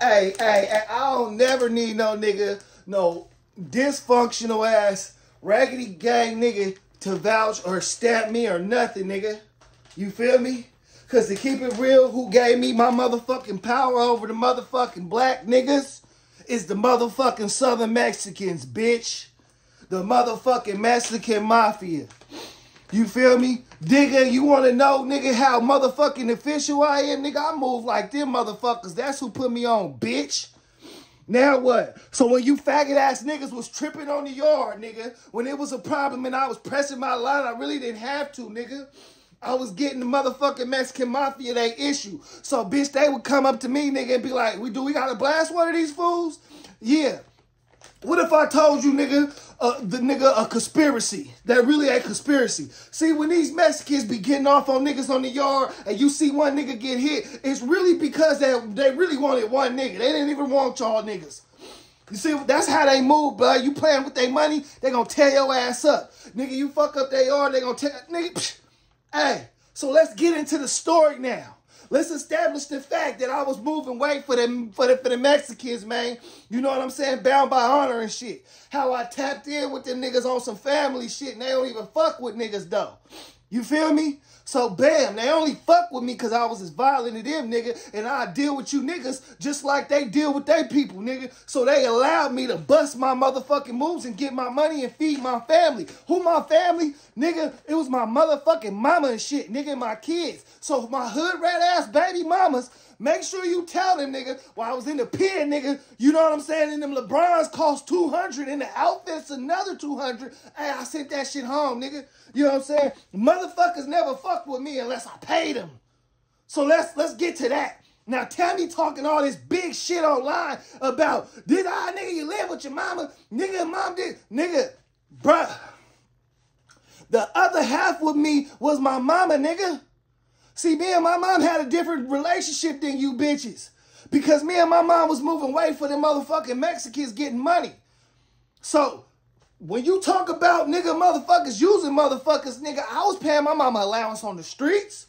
Hey, I don't never need no nigga, no dysfunctional ass, raggedy gang nigga to vouch or stamp me or nothing, nigga. You feel me? Because to keep it real, who gave me my motherfucking power over the motherfucking black niggas is the motherfucking Southern Mexicans, bitch. The motherfucking Mexican Mafia. You feel me? Nigga, you want to know, nigga, how motherfucking official I am? Nigga, I move like them motherfuckers. That's who put me on, bitch. Now what? So when you faggot-ass niggas was tripping on the yard, nigga, when it was a problem and I was pressing my line, I really didn't have to, nigga. I was getting the motherfucking Mexican Mafia they issue. So, bitch, they would come up to me, nigga, and be like, we gotta blast one of these fools? Yeah. What if I told you, nigga, a conspiracy? That really a conspiracy. See, when these Mexicans be getting off on niggas on the yard and you see one nigga get hit, it's really because they really wanted one nigga. They didn't even want y'all niggas. You see, that's how they move, blood. You playing with their money, they gonna tear your ass up. Nigga, you fuck up their yard, they gonna tear... Nigga, psh. Hey, so let's get into the story now. Let's establish the fact that I was moving weight for the Mexicans, man. You know what I'm saying? Bound by honor and shit. How I tapped in with them niggas on some family shit, and they don't even fuck with niggas, though. You feel me? So, bam, they only fuck with me because I was as violent as them, nigga, and I deal with you niggas just like they deal with their people, nigga. So they allowed me to bust my motherfucking moves and get my money and feed my family. Who my family? Nigga, it was my motherfucking mama and shit, nigga, and my kids. So my hood rat-ass baby mamas, make sure you tell them, nigga, while I was in the pen, nigga, you know what I'm saying? And them LeBrons cost $200 and the outfits another $200. Hey, I sent that shit home, nigga. You know what I'm saying? Motherfuckers never fuck with me unless I paid them. So let's get to that. Now, Tammy talking all this big shit online about, did I, nigga, you live with your mama? Nigga, mom did. Nigga, bruh. The other half with me was my mama, nigga. See, me and my mom had a different relationship than you bitches. Because me and my mom was moving away for them motherfucking Mexicans getting money. So, when you talk about nigga motherfuckers using motherfuckers, nigga, I was paying my mama allowance on the streets.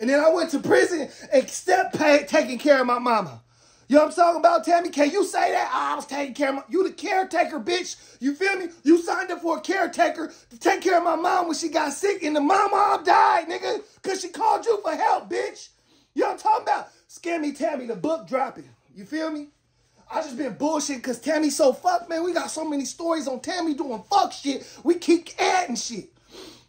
And then I went to prison and stepped paid taking care of my mama. You know what I'm talking about, Tammy? Can you say that? Oh, I was taking care of my... You the caretaker, bitch. You feel me? You signed up for a caretaker to take care of my mom when she got sick and my mom died, nigga, because she called you for help, bitch. You know what I'm talking about? Scammy Tammy, the book dropping. You feel me? I just been bullshitting because Tammy so fucked, man. We got so many stories on Tammy doing fuck shit. We keep adding shit.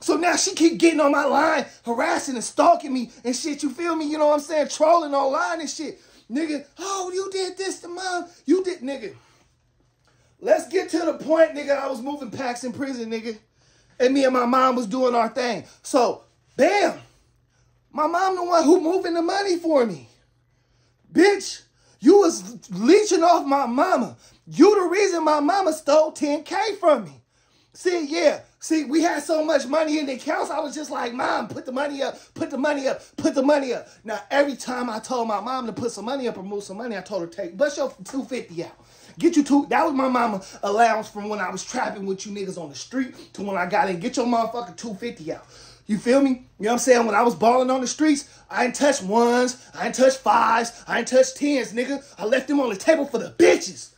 So now she keep getting on my line, harassing and stalking me and shit. You feel me? You know what I'm saying? Trolling online and shit. Nigga, oh, you did this to mom. You did, nigga. Let's get to the point, nigga. I was moving packs in prison, nigga. And me and my mom was doing our thing. So, bam. My mom the one who moving the money for me. Bitch, you was leeching off my mama. You the reason my mama stole $10K from me. See, yeah. See, we had so much money in the accounts, I was just like, Mom, put the money up, put the money up, put the money up. Now, every time I told my mom to put some money up or move some money, I told her, take, bust your $250 out. Get you two. That was my mama allowance from when I was trapping with you niggas on the street to when I got in. Get your motherfucking $250 out. You feel me? You know what I'm saying? When I was balling on the streets, I ain't touched ones, I ain't touched fives, I ain't touched tens, nigga. I left them on the table for the bitches.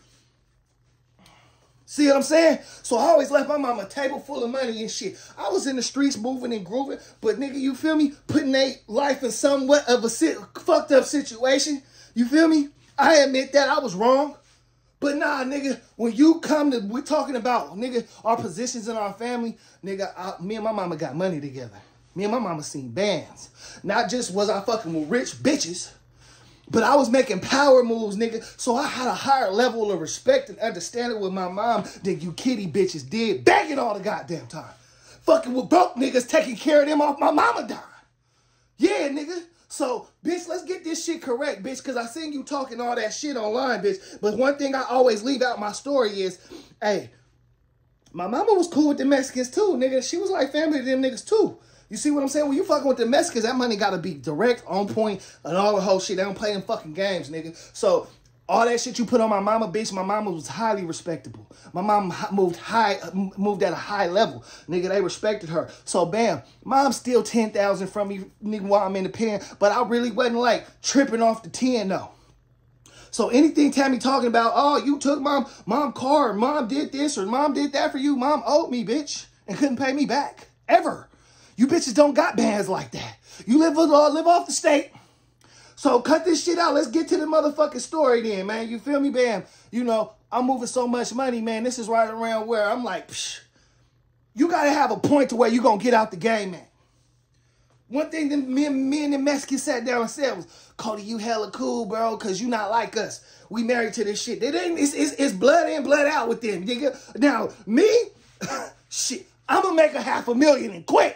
See what I'm saying? So I always left my mama a table full of money and shit. I was in the streets moving and grooving, but nigga, you feel me? Putting their life in somewhat of a fucked up situation. You feel me? I admit that I was wrong. But nah, nigga, when you come to, we're talking about, nigga, our positions in our family, nigga, me and my mama got money together. Me and my mama seen bands. Not just was I fucking with rich bitches, but I was making power moves, nigga, so I had a higher level of respect and understanding with my mom than you kitty bitches did back in all the goddamn time. Fucking with broke niggas taking care of them off my mama dime. Yeah, nigga. So, bitch, let's get this shit correct, bitch, because I seen you talking all that shit online, bitch. But one thing I always leave out my story is, hey, my mama was cool with the Mexicans too, nigga. She was like family to them niggas too. You see what I'm saying? When you fucking with the Mexicans, that money gotta be direct, on point, and all the whole shit. They don't play them fucking games, nigga. So, all that shit you put on my mama, bitch, my mama was highly respectable. My mom moved at a high level. Nigga, they respected her. So, bam, mom steal $10,000 from me, nigga, while I'm in the pen. But I really wasn't, like, tripping off the 10, though. So anything Tammy talking about, oh, you took mom car, mom did this, or mom did that for you, mom owed me, bitch, and couldn't pay me back, ever. You bitches don't got bands like that. You live off the state. So cut this shit out. Let's get to the motherfucking story then, man. You feel me, bam? You know, I'm moving so much money, man. This is right around where I'm like, psh, you got to have a point to where you're going to get out the game, man. One thing that me and the Mexican sat down and said was, Cody, you hella cool, bro, because you not like us. We married to this shit. It's blood in, blood out with them, nigga. Now, me, shit, I'm going to make $500,000 and quit.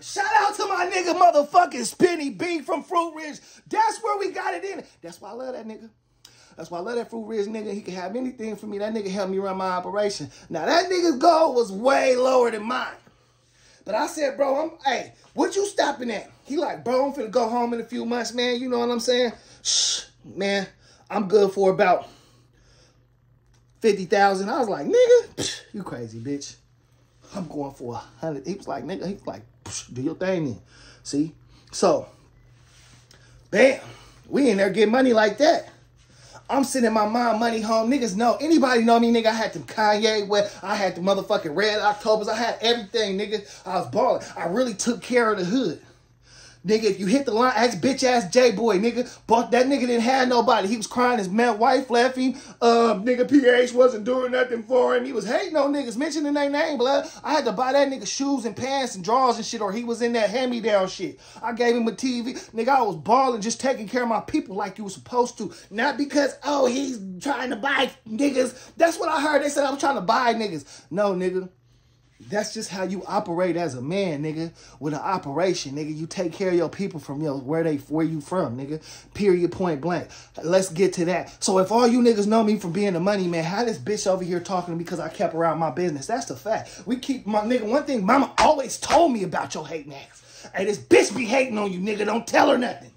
Shout out to my nigga motherfucking Spinny B from Fruit Ridge. That's where we got it in. That's why I love that nigga. That's why I love that Fruit Ridge nigga. He can have anything for me. That nigga helped me run my operation. Now, that nigga's goal was way lower than mine. But I said, bro, hey, what you stopping at? He like, bro, I'm finna go home in a few months, man. You know what I'm saying? Shh, man, I'm good for about $50,000. I was like, nigga, psh, you crazy, bitch. I'm going for $100. He was like, nigga, he was like, do your thing then. See? So, bam. We ain't never get money like that. I'm sending my mom money home. Niggas know. Anybody know me, nigga? I had the Kanye West. I had the motherfucking Red Octobers. I had everything, nigga. I was balling. I really took care of the hood. Nigga, if you hit the line, ask bitch-ass J-Boy, nigga. But that nigga didn't have nobody. He was crying. His man wife left him. Nigga, PH wasn't doing nothing for him. He was hating on niggas, mentioning their name, blood. I had to buy that nigga shoes and pants and drawers and shit, or he was in that hand-me-down shit. I gave him a TV. Nigga, I was balling, just taking care of my people like you was supposed to. Not because, oh, he's trying to buy niggas. That's what I heard. They said I was trying to buy niggas. No, nigga. That's just how you operate as a man, nigga. With an operation, nigga, you take care of your people from your where you from, nigga. Period, point blank. Let's get to that. So if all you niggas know me from being a money man, how this bitch over here talking to me because I kept around my business? That's the fact. We keep my nigga. One thing mama always told me about your hating ass. Hey, this bitch be hating on you, nigga. Don't tell her nothing.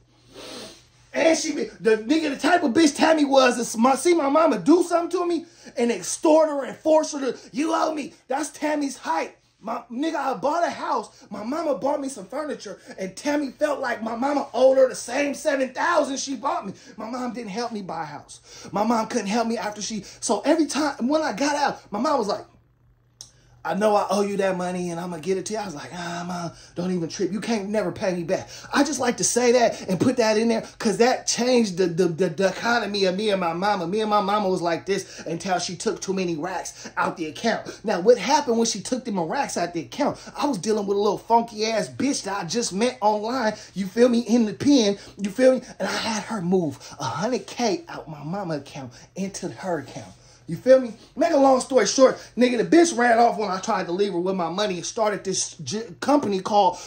And she be the nigga, the type of bitch Tammy was is see my mama do something to me and extort her and force her to, you owe me. That's Tammy's hype. My nigga, I bought a house. My mama bought me some furniture, and Tammy felt like my mama owed her the same $7,000 she bought me. My mom didn't help me buy a house. My mom couldn't help me after she. So every time when I got out, my mom was like, I know I owe you that money and I'm going to get it to you. I was like, ah, Mom, don't even trip. You can't never pay me back. I just like to say that and put that in there because that changed the economy of me and my mama. Me and my mama was like this until she took too many racks out the account. Now, what happened when she took them racks out the account? I was dealing with a little funky-ass bitch that I just met online, you feel me, in the pen, you feel me? And I had her move $100K out my mama account into her account. You feel me? Make a long story short, nigga, the bitch ran off when I tried to leave her with my money and started this company called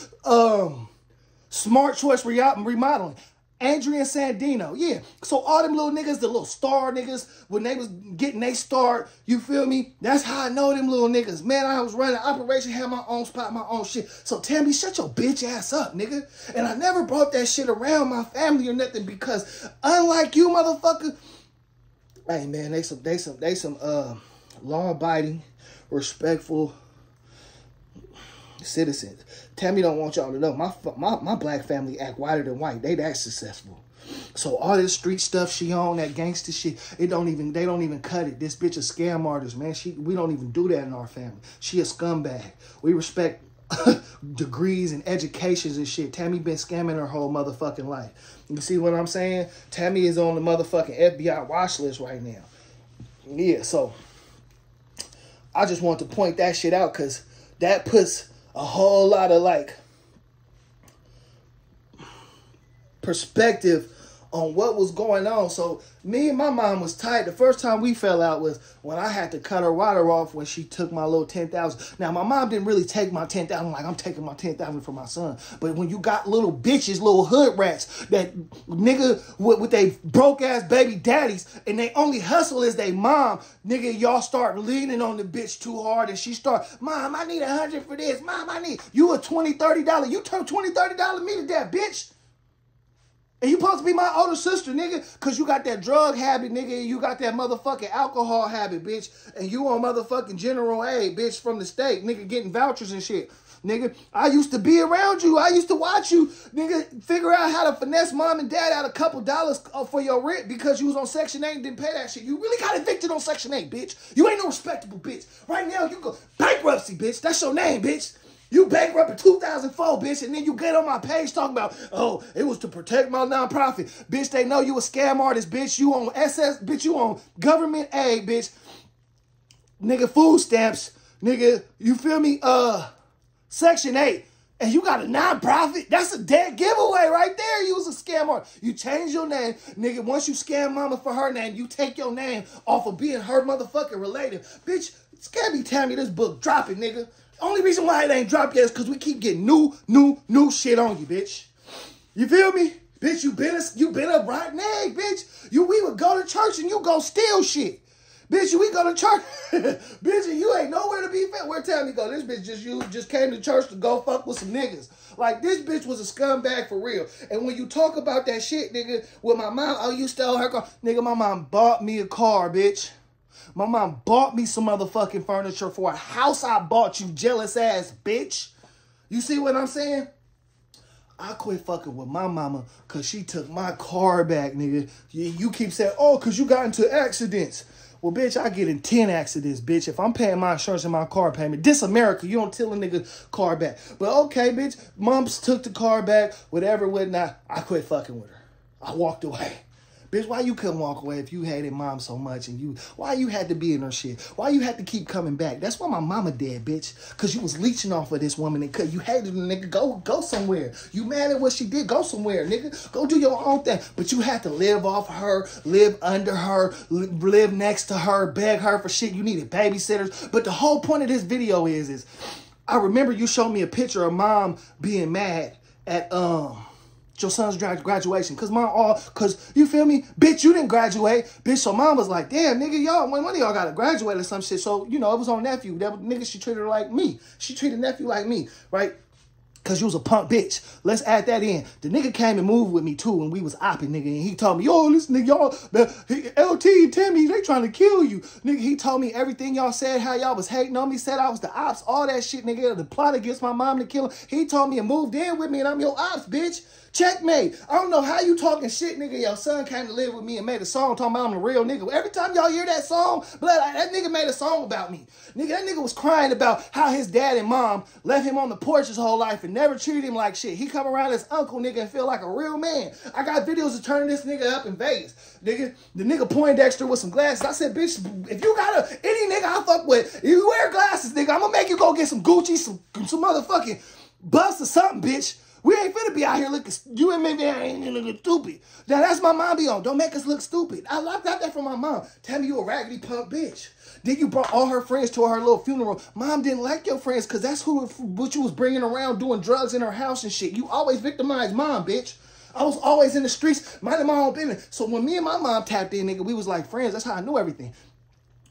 Smart Choice Remodeling. Andrea Sandino, yeah. So all them little niggas, the little star niggas, when they was getting they start, you feel me? That's how I know them little niggas. Man, I was running operation, had my own spot, my own shit. So Tammy, shut your bitch ass up, nigga. And I never brought that shit around my family or nothing because unlike you, motherfucker, hey man, they some law-abiding, respectful citizens. Tammy don't want y'all to know my black family act whiter than white. They that successful. So all this street stuff she on, that gangster shit, they don't even cut it. This bitch a scam artist, man. We don't even do that in our family. She a scumbag. We respect degrees and educations and shit. Tammy been scamming her whole motherfucking life. You see what I'm saying? Tammy is on the motherfucking FBI watch list right now. Yeah, so I just want to point that shit out because that puts a whole lot of like perspective on what was going on. So me and my mom was tight. The first time we fell out was when I had to cut her water off when she took my little $10,000. Now, my mom didn't really take my $10,000 like I'm taking my $10,000 for my son. But when you got little bitches, little hood rats, that nigga with they broke-ass baby daddies, and they only hustle is they mom, nigga, y'all start leaning on the bitch too hard, and she start, Mom, I need $100 for this. Mom, I need you a $20, $30. You turn $20, $30 me to that, bitch. And you supposed to be my older sister, nigga, because you got that drug habit, nigga, and you got that motherfucking alcohol habit, bitch, and you on motherfucking general aid, bitch, from the state, nigga, getting vouchers and shit. nigga. I used to be around you. I used to watch you, nigga, figure out how to finesse mom and dad out a couple dollars for your rent because you was on Section 8 and didn't pay that shit. You really got evicted on Section 8, bitch. You ain't no respectable bitch. Right now, you go bankruptcy, bitch. That's your name, bitch. You bankrupt in 2004, bitch, and then you get on my page talking about, oh, it was to protect my nonprofit. Bitch, they know you a scam artist, bitch. You on SS, bitch, you on government aid, bitch. Nigga, food stamps, nigga, you feel me? Section 8, and you got a nonprofit? That's a dead giveaway right there. You was a scam artist. You change your name, nigga. Once you scam mama for her name, you take your name off of being her motherfucking relative. Bitch, Scammy Tammy, this book, drop it, nigga. Only reason why it ain't dropped yet is because we keep getting new shit on you, bitch. You feel me? Bitch, you been a rotten egg, bitch. We would go to church and you go steal shit. Bitch, we go to church. Bitch, and you ain't nowhere to be found. Where Tammy go? This bitch just came to church to go fuck with some niggas. Like, this bitch was a scumbag for real. And when you talk about that shit, nigga, with my mom, oh, you stole her car. Nigga, my mom bought me a car, bitch. My mom bought me some motherfucking furniture for a house I bought you, jealous ass bitch. You see what I'm saying? I quit fucking with my mama because she took my car back, nigga. You keep saying, oh, because you got into accidents. Well, bitch, I get in 10 accidents, bitch. If I'm paying my insurance and my car payment, this America, you don't tell a nigga car back. But okay, bitch, moms took the car back, whatever, whatnot. I quit fucking with her. I walked away. Bitch, why you couldn't walk away if you hated mom so much and why you had to be in her shit? Why you had to keep coming back? That's why my mama dead, bitch. Cause you was leeching off of this woman and cause you hated her, nigga. Go somewhere. You mad at what she did, go somewhere, nigga. Go do your own thing. But you had to live off her, live under her, live next to her, beg her for shit. You needed babysitters. But the whole point of this video is I remember you showed me a picture of mom being mad at your son's graduation, cause you feel me, bitch, you didn't graduate, bitch. So mom was like, damn, nigga, y'all, one of y'all gotta graduate or some shit. So you know, it was on nephew. That nigga, she treated her like me. She treated nephew like me, right? Cause you was a punk bitch. Let's add that in. The nigga came and moved with me too, and we was opping, nigga. And he told me, yo, this nigga, y'all, LT, Timmy, they trying to kill you, nigga. He told me everything y'all said, how y'all was hating on me, said I was the ops, all that shit, nigga. The plot against my mom to kill him. He told me and moved in with me, and I'm your ops, bitch. Checkmate. I don't know how you talking shit, nigga. Your son came to live with me and made a song talking about I'm a real nigga. Every time y'all hear that song, blood, that nigga made a song about me. Nigga, that nigga was crying about how his dad and mom left him on the porch his whole life and never treated him like shit. He come around his uncle, nigga, and feel like a real man. I got videos of turning this nigga up in Vegas. Nigga, the nigga Poindexter with some glasses. I said, bitch, if you got any nigga I fuck with, you wear glasses, nigga. I'm gonna make you go get some Gucci, some motherfucking Buffs or something, bitch. We ain't finna be out here looking, you and me ain't looking stupid. Now that's my mom be on, don't make us look stupid. I got that from my mom. Tell me you a raggedy punk bitch. Then you brought all her friends to her little funeral. Mom didn't like your friends because that's what you was bringing around doing drugs in her house and shit. You always victimized mom, bitch. I was always in the streets, minding my own business. So when me and my mom tapped in, nigga, we was like friends. That's how I knew everything.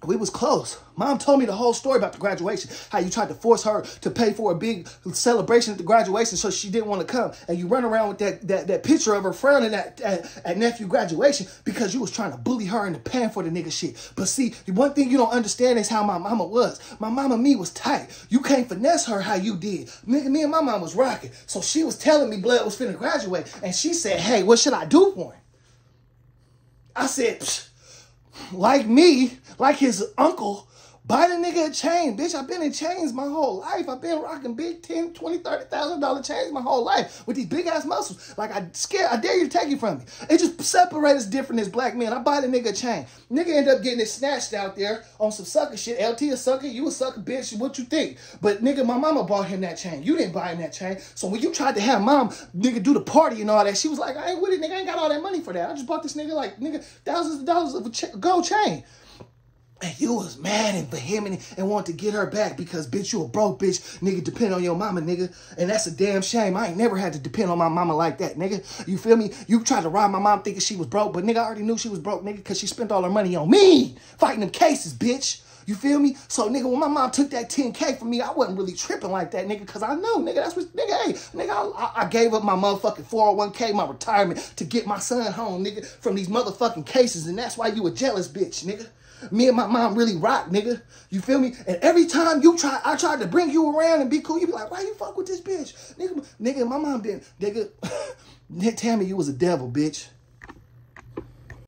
We was close. Mom told me the whole story about the graduation, how you tried to force her to pay for a big celebration at the graduation so she didn't want to come. And you run around with that picture of her frowning at nephew graduation because you was trying to bully her into paying for the nigga shit. But see, one thing you don't understand is how my mama was. My mama and me was tight. You can't finesse her how you did. Nigga, me and my mom was rocking. So she was telling me blood was finna graduate. And she said, hey, what should I do for him? I said, psh. Like me, like his uncle, buy the nigga a chain. Bitch, I've been in chains my whole life. I've been rocking big $10,000, $20,000, $30,000 chains my whole life with these big-ass muscles. Like, I dare you to take it from me. It just separates us different as black men. I buy the nigga a chain. Nigga end up getting it snatched out there on some sucker shit. LT a sucker, you a sucker, bitch, what you think? But, nigga, my mama bought him that chain. You didn't buy him that chain. So when you tried to have mom, nigga, do the party and all that, she was like, I ain't with it, nigga. I ain't got all that money for that. I just bought this nigga, like, nigga, thousands of dollars of a gold chain. And you was mad and vehement and wanted to get her back because, bitch, you a broke bitch, nigga, depend on your mama, nigga. And that's a damn shame. I ain't never had to depend on my mama like that, nigga. You feel me? You tried to rob my mom thinking she was broke, but, nigga, I already knew she was broke, nigga, because she spent all her money on me fighting them cases, bitch. You feel me? So, nigga, when my mom took that $10K from me, I wasn't really tripping like that, nigga, because I know, nigga, that's what, nigga, hey, nigga, I gave up my motherfucking 401K, my retirement, to get my son home, nigga, from these motherfucking cases, and that's why you a jealous bitch, nigga. Me and my mom really rock, nigga. You feel me? And every time you try, I tried to bring you around and be cool, you be like, why you fuck with this bitch? Nigga, my mom didn't. Nigga, Tammy, you was a devil, bitch.